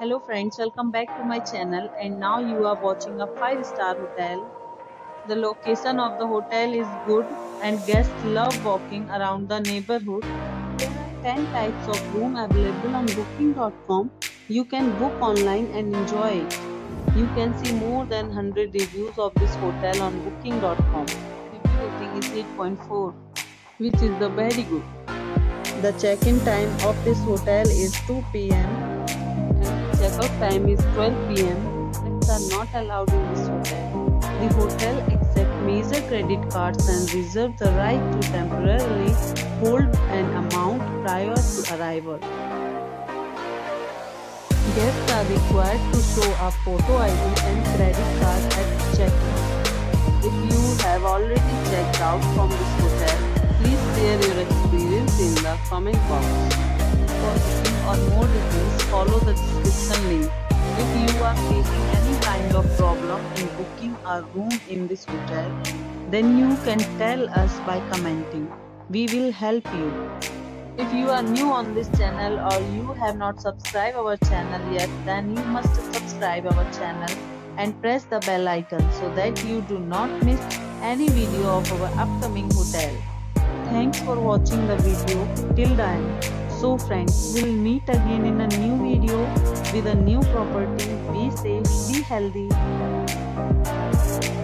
Hello friends, welcome back to my channel, and now you are watching a 5-star hotel. The location of the hotel is good and guests love walking around the neighborhood. There are 10 types of room available on booking.com. You can book online and enjoy it. You can see more than 100 reviews of this hotel on booking.com. Review rating is 8.4, which is very good. The check-in time of this hotel is 2 p.m. Check-out time is 12 p.m. Pets are not allowed in this hotel. The hotel accepts major credit cards and reserves the right to temporarily hold an amount prior to arrival. Guests are required to show a photo ID and credit card at check-in. If you have already checked out from this hotel, please share your experience in the comment box. For booking or more details, follow the description link. If you are facing any kind of problem in booking a room in this hotel, then you can tell us by commenting. We will help you. If you are new on this channel or you have not subscribed our channel yet, then you must subscribe our channel and press the bell icon so that you do not miss any video of our upcoming hotel. Thanks for watching the video till the end. So friends, we'll meet again in a new video with a new property. Be safe, be healthy.